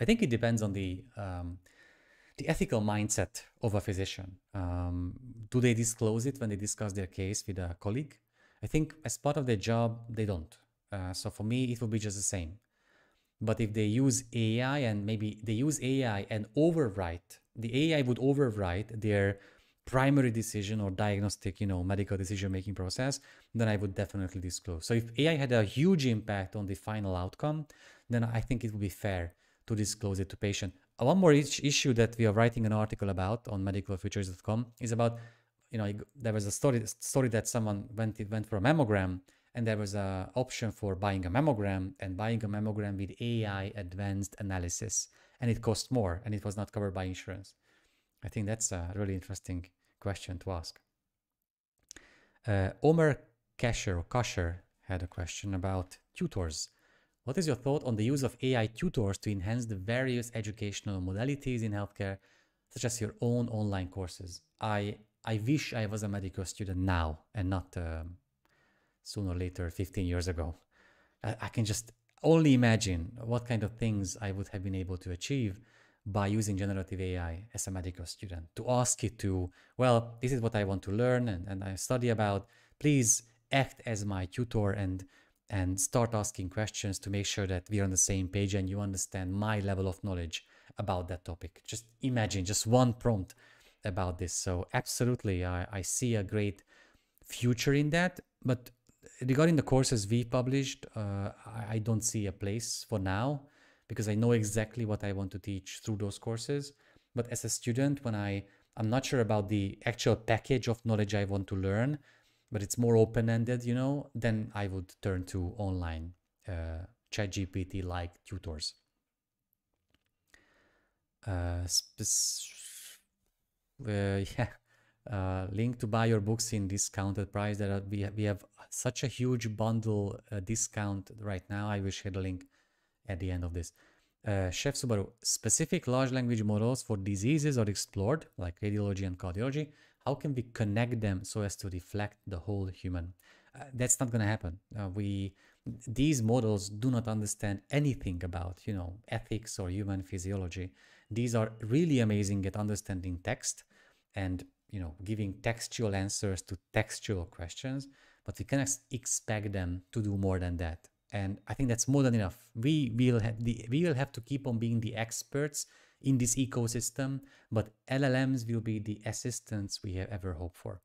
I think it depends on the um, the ethical mindset of a physician. Um, do they disclose it when they discuss their case with a colleague? I think as part of their job, they don't. Uh, so for me, it will be just the same. But if they use A I and maybe they use A I and overwrite, the A I would overwrite their primary decision or diagnostic, you know, medical decision-making process, then I would definitely disclose. So if A I had a huge impact on the final outcome, then I think it would be fair to disclose it to patient. One more issue that we are writing an article about on medical futurist dot com is about, you know, there was a story story that someone went it went for a mammogram, and there was an option for buying a mammogram and buying a mammogram with A I advanced analysis, and it cost more, and it was not covered by insurance. I think that's a really interesting question to ask. Uh, Omer Kasher, or Kasher had a question about tutors. What is your thought on the use of A I tutors to enhance the various educational modalities in healthcare, such as your own online courses? I, I wish I was a medical student now and not um, sooner or later, fifteen years ago. I, I can just only imagine what kind of things I would have been able to achieve by using generative A I as a medical student, to ask it to, well, this is what I want to learn and, and I study about, please act as my tutor and, and start asking questions to make sure that we're on the same page and you understand my level of knowledge about that topic. Just imagine just one prompt about this. So absolutely, I, I see a great future in that. But regarding the courses we published, uh, I, I don't see a place for now, because I know exactly what I want to teach through those courses. But as a student, when I, I'm not sure about the actual package of knowledge I want to learn, but it's more open-ended, you know, then I would turn to online uh, ChatGPT-like tutors. Uh, uh, yeah, uh, link to buy your books in discounted price. There are, we, have, we have such a huge bundle uh, discount right now. I will share the link at the end of this. Uh, Chef Subaru, specific large language models for diseases are explored, like radiology and cardiology. How can we connect them so as to reflect the whole human? Uh, that's not going to happen. Uh, we These models do not understand anything about, you know, ethics or human physiology. These are really amazing at understanding text and, you know, giving textual answers to textual questions, but we cannot expect them to do more than that. And I think that's more than enough. We will have the, we will have to keep on being the experts in this ecosystem, but L L Ms will be the assistants we have ever hoped for.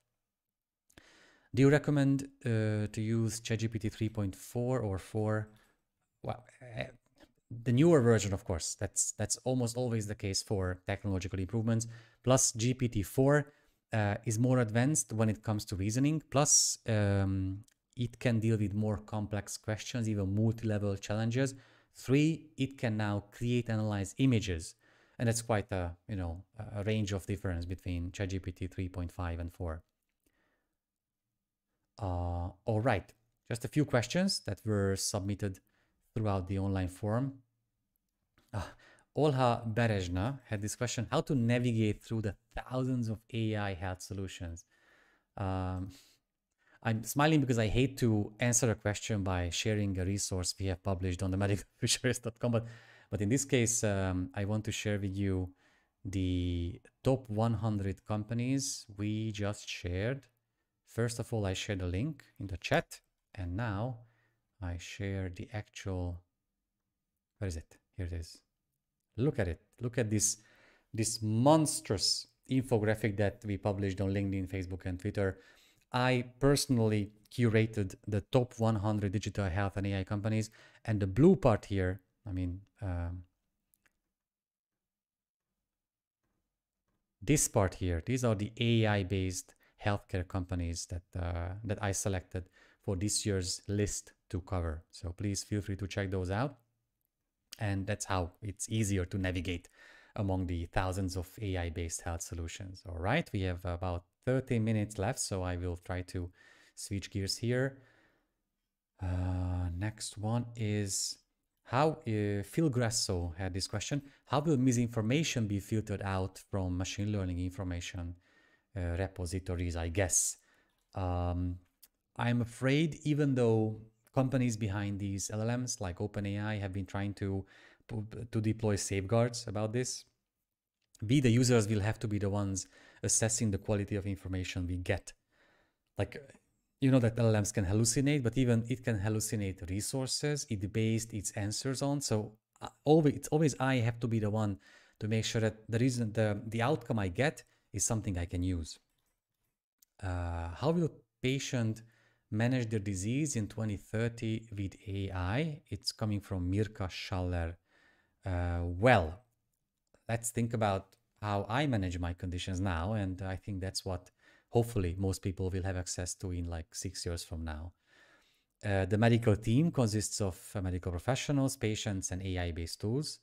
Do you recommend uh, to use ChatGPT three point four or four? Well, uh, the newer version, of course. That's that's almost always the case for technological improvements. Plus G P T four uh, is more advanced when it comes to reasoning. Plus. Um, It can deal with more complex questions, even multi-level challenges. Three, it can now create and analyze images. And that's quite a, you know, a range of difference between ChatGPT three point five and four. Uh, all right, just a few questions that were submitted throughout the online forum. Uh, Olha Berezhna had this question, how to navigate through the thousands of A I health solutions. Um, I'm smiling because I hate to answer a question by sharing a resource we have published on the medical futurist dot com, but, but in this case, um, I want to share with you the top one hundred companies we just shared. First of all, I shared a link in the chat, and now I share the actual, where is it? Here it is. Look at it. Look at this, this monstrous infographic that we published on LinkedIn, Facebook, and Twitter. I personally curated the top one hundred digital health and A I companies, and the blue part here, I mean, um, this part here, these are the A I-based healthcare companies that, uh, that I selected for this year's list to cover. So please feel free to check those out. and that's how it's easier to navigate among the thousands of A I-based health solutions. All right, we have about thirty minutes left, so I will try to switch gears here. Uh, next one is how uh, Phil Grasso had this question. How will misinformation be filtered out from machine learning information uh, repositories, I guess? Um, I'm afraid even though companies behind these L L Ms like OpenAI have been trying to to deploy safeguards about this, we, the users, will have to be the ones assessing the quality of information we get. Like, you know that L L Ms can hallucinate, but even it can hallucinate resources it based its answers on. So always, it's always I have to be the one to make sure that the reason, the, the outcome I get is something I can use. Uh, how will patient manage their disease in twenty thirty with A I? It's coming from Mirka Schaller. Uh, well, let's think about how I manage my conditions now, and I think that's what hopefully most people will have access to in like six years from now. Uh, the medical team consists of medical professionals, patients, and A I-based tools.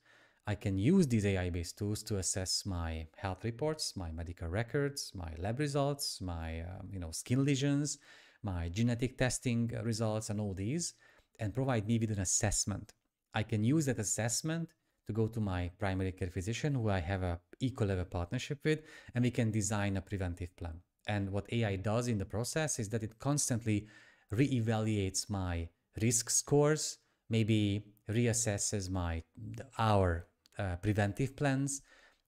I can use these A I-based tools to assess my health reports, my medical records, my lab results, my um, you know skin lesions, my genetic testing results, and all these, and provide me with an assessment. I can use that assessment to go to my primary care physician, who I have an eco-level partnership with, and we can design a preventive plan. And what A I does in the process is that it constantly reevaluates my risk scores, maybe reassesses my our uh, preventive plans,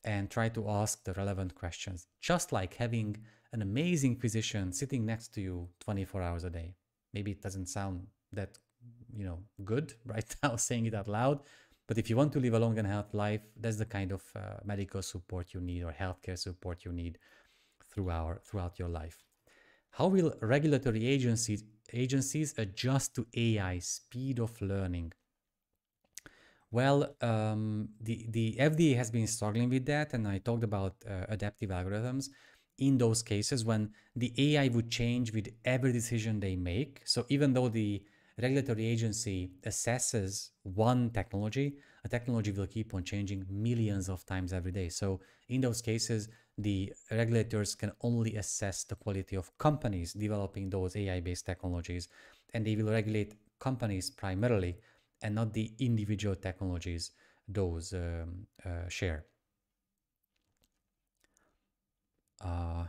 and try to ask the relevant questions. Just like having an amazing physician sitting next to you twenty-four hours a day. Maybe it doesn't sound that you know good right now saying it out loud, but if you want to live a long and healthy life, that's the kind of uh, medical support you need, or healthcare support you need throughout throughout your life. How will regulatory agencies agencies adjust to A I speed of learning? Well, um, the the F D A has been struggling with that, and I talked about uh, adaptive algorithms in those cases when the A I would change with every decision they make. So even though the regulatory agency assesses one technology, a technology will keep on changing millions of times every day. So in those cases, the regulators can only assess the quality of companies developing those A I-based technologies, and they will regulate companies primarily and not the individual technologies those um, uh, share. Uh,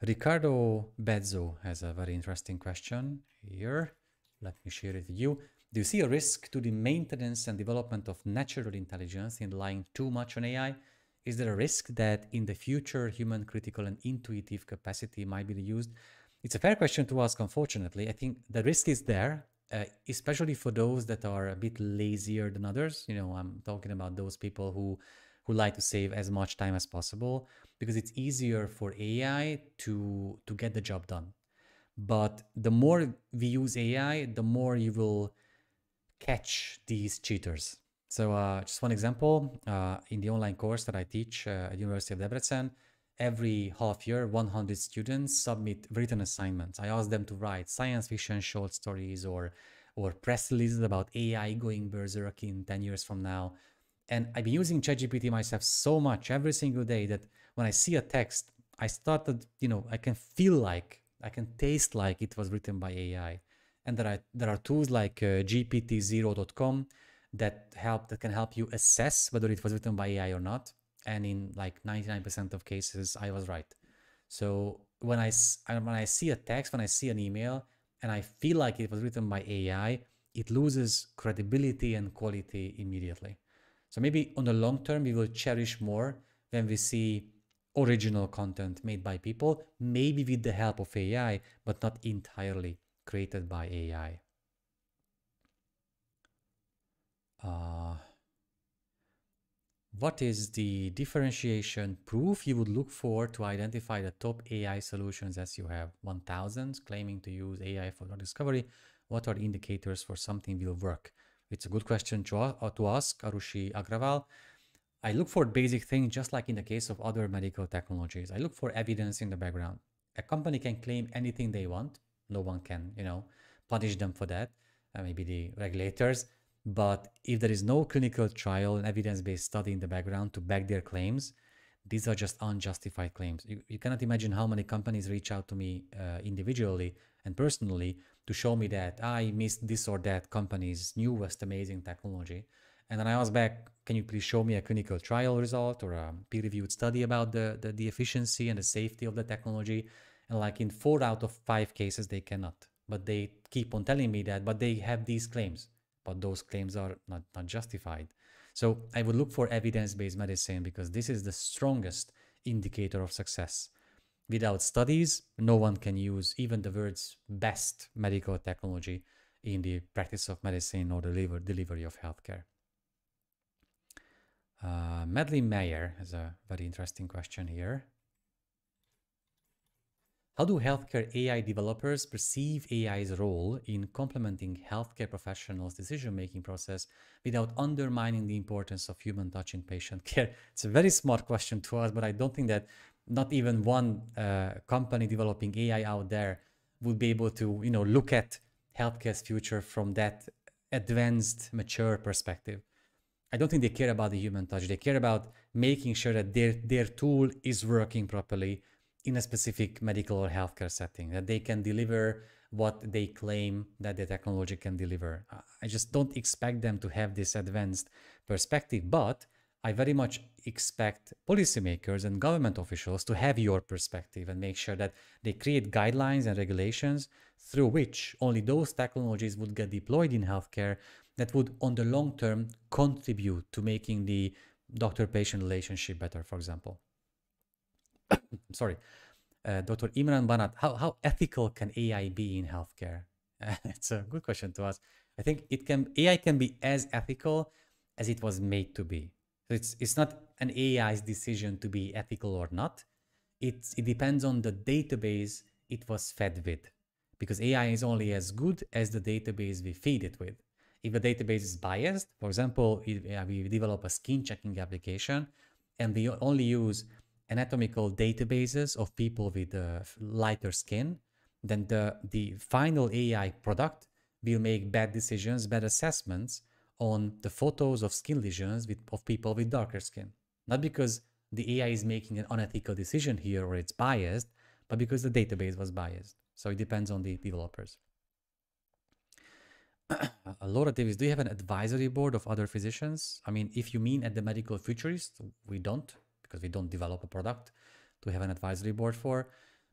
Ricardo Bezzo has a very interesting question here. Let me share it with you. Do you see a risk to the maintenance and development of natural intelligence in relying too much on A I? Is there a risk that in the future human critical and intuitive capacity might be used? It's a fair question to ask, unfortunately. I think the risk is there, uh, especially for those that are a bit lazier than others. You know, I'm talking about those people who, who like to save as much time as possible because it's easier for A I to, to get the job done. But the more we use A I, the more you will catch these cheaters. So uh, just one example, uh, in the online course that I teach uh, at University of Debrecen, every half year, one hundred students submit written assignments. I ask them to write science fiction short stories or, or press releases about A I going berserk in ten years from now. And I've been using ChatGPT myself so much every single day that when I see a text, I started, you know, I can feel like, I can taste like it was written by A I. And there are, there are tools like uh, G P T Zero dot com that help that can help you assess whether it was written by A I or not. And in like ninety-nine percent of cases, I was right. So when I, when I see a text, when I see an email, and I feel like it was written by A I, it loses credibility and quality immediately. So maybe on the long term, we will cherish more when we see original content made by people, maybe with the help of A I, but not entirely created by A I. Uh, what is the differentiation proof you would look for to identify the top A I solutions as you have one thousand claiming to use A I for drug discovery? What are indicators for something will work? It's a good question to, uh, to ask, Arushi Agrawal. I look for basic things just like in the case of other medical technologies. I look for evidence in the background. A company can claim anything they want. No one can, you know, punish them for that. Uh, maybe the regulators. But if there is no clinical trial and evidence-based study in the background to back their claims, these are just unjustified claims. You, you cannot imagine how many companies reach out to me uh, individually and personally to show me that I missed this or that company's newest amazing technology. And then I ask back, can you please show me a clinical trial result or a peer-reviewed study about the, the, the efficiency and the safety of the technology? And like in four out of five cases, they cannot. But they keep on telling me that, but they have these claims. But those claims are not, not justified. So I would look for evidence-based medicine because this is the strongest indicator of success. Without studies, no one can use even the words best medical technology in the practice of medicine or deliver, delivery of healthcare. Uh, Madeline Mayer has a very interesting question here. How do healthcare A I developers perceive A I's role in complementing healthcare professionals' decision-making process without undermining the importance of human touch in patient care? It's a very smart question to us, but I don't think that not even one uh, company developing A I out there would be able to, you know, look at healthcare's future from that advanced, mature perspective. I don't think they care about the human touch. They care about making sure that their, their tool is working properly in a specific medical or healthcare setting, that they can deliver what they claim that the technology can deliver. I just don't expect them to have this advanced perspective, but I very much expect policymakers and government officials to have your perspective and make sure that they create guidelines and regulations through which only those technologies would get deployed in healthcare that would, on the long term, contribute to making the doctor-patient relationship better, for example. Sorry, uh, Doctor Imran Banat, how, how ethical can A I be in healthcare? Uh, it's a good question to ask. I think it can, A I can be as ethical as it was made to be. So it's, it's not an A I's decision to be ethical or not. It's, it depends on the database it was fed with, because A I is only as good as the database we feed it with. If the database is biased, for example, if, uh, we develop a skin checking application and we only use anatomical databases of people with uh, lighter skin, then the, the final A I product will make bad decisions, bad assessments on the photos of skin lesions with, of people with darker skin. Not because the A I is making an unethical decision here or it's biased, but because the database was biased. So it depends on the developers. Laura Davis, do you have an advisory board of other physicians? I mean, if you mean at the Medical Futurist, we don't. Because we don't develop a product to have an advisory board for.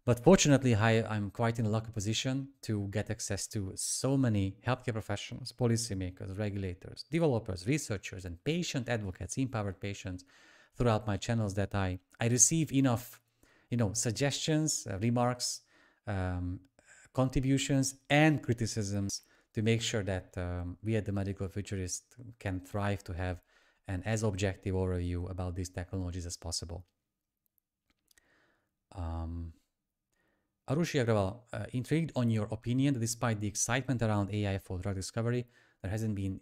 But fortunately, I, I'm quite in a lucky position to get access to so many healthcare professionals, policymakers, regulators, developers, researchers, and patient advocates, empowered patients throughout my channels that I, I receive enough, you know, suggestions, uh, remarks, um, contributions, and criticisms to make sure that um, we at the Medical Futurist can thrive to have and as objective overview about these technologies as possible. Um, Arushi Agrawal, uh, intrigued on your opinion that despite the excitement around A I for drug discovery, there hasn't been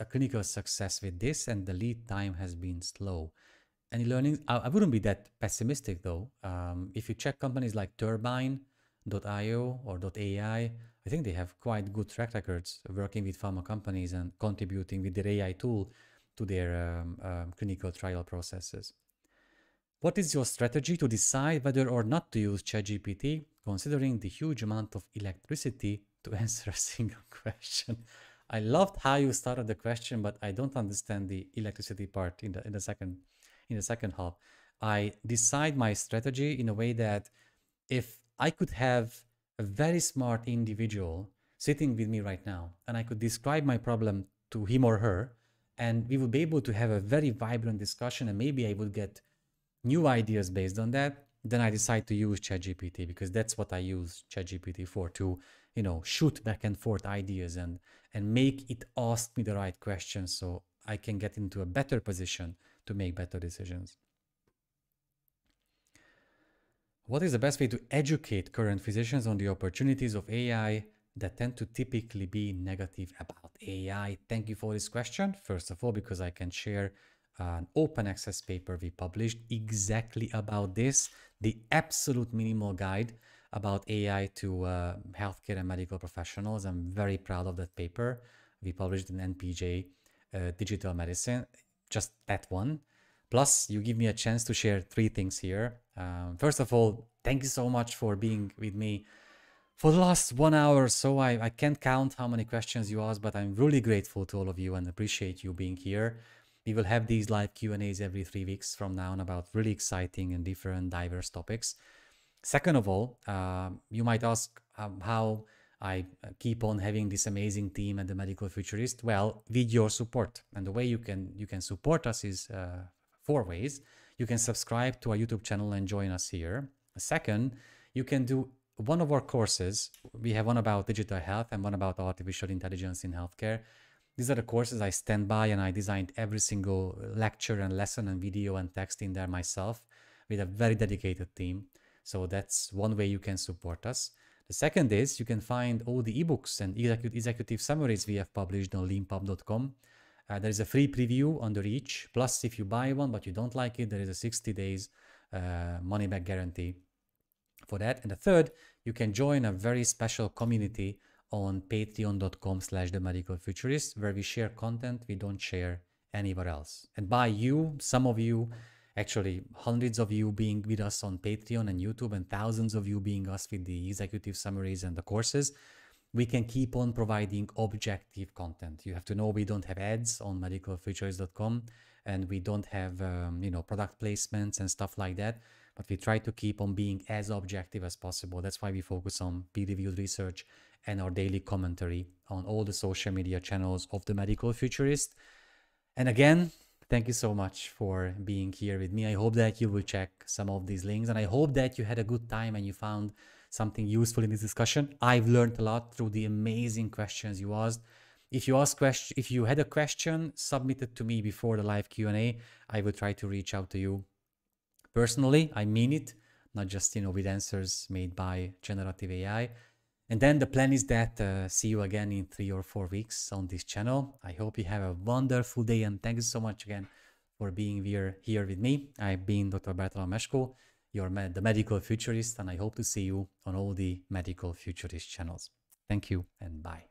a clinical success with this and the lead time has been slow. Any learnings? I, I wouldn't be that pessimistic though. Um, if you check companies like Turbine dot i o or .ai, I think they have quite good track records working with pharma companies and contributing with their A I tool to their um, um, clinical trial processes. What is your strategy to decide whether or not to use ChatGPT, considering the huge amount of electricity to answer a single question? I loved how you started the question, but I don't understand the electricity part in the in the second in the second half. I decide my strategy in a way that if I could have a very smart individual sitting with me right now, and I could describe my problem to him or her, and we would be able to have a very vibrant discussion, and maybe I would get new ideas based on that, then I decide to use ChatGPT, because that's what I use ChatGPT for, to, you know, shoot back and forth ideas and, and make it ask me the right questions so I can get into a better position to make better decisions. What is the best way to educate current physicians on the opportunities of A I that tend to typically be negative about A I? Thank you for this question, first of all, because I can share an open access paper we published exactly about this, the absolute minimal guide about A I to uh, healthcare and medical professionals. I'm very proud of that paper. we published in N P J uh, Digital Medicine, just that one. Plus, you give me a chance to share three things here. Um, first of all, thank you so much for being with me for the last one hour or so. I, I can't count how many questions you asked, but I'm really grateful to all of you and appreciate you being here. We will have these live Q and A's every three weeks from now on about really exciting and different diverse topics. Second of all, uh, you might ask um, how I keep on having this amazing team at the Medical Futurist. Well, with your support. And the way you can you can support us is uh, four ways. You can subscribe to our YouTube channel and join us here. Second, you can do one of our courses. We have one about digital health and one about artificial intelligence in healthcare. These are the courses I stand by, and I designed every single lecture and lesson and video and text in there myself with a very dedicated team. So that's one way you can support us. The second is you can find all the ebooks and executive summaries we have published on lean pub dot com. Uh, there is a free preview on the reach. Plus, if you buy one but you don't like it, there is a sixty days uh, money-back guarantee for that. And the third, you can join a very special community on patreon dot com slash the medical futurist, where we share content we don't share anywhere else. And by you, some of you, actually hundreds of you being with us on Patreon and YouTube, and thousands of you being us with the executive summaries and the courses, we can keep on providing objective content. You have to know we don't have ads on medical futurist dot com, and we don't have um, you know, product placements and stuff like that, but we try to keep on being as objective as possible. That's why we focus on peer-reviewed research and our daily commentary on all the social media channels of the Medical Futurist. And again, thank you so much for being here with me. I hope that you will check some of these links, and I hope that you had a good time and you found something useful in this discussion. I've learned a lot through the amazing questions you asked. If you ask question, if you had a question submitted to me before the live Q and A, I will try to reach out to you personally. I mean it, not just, you know, with answers made by generative A I. And then the plan is that uh, see you again in three or four weeks on this channel. I hope you have a wonderful day, and thank you so much again for being here, here with me. I've been Doctor Bertalan Meskó, your med the Medical Futurist, and I hope to see you on all the Medical Futurist channels. Thank you and bye.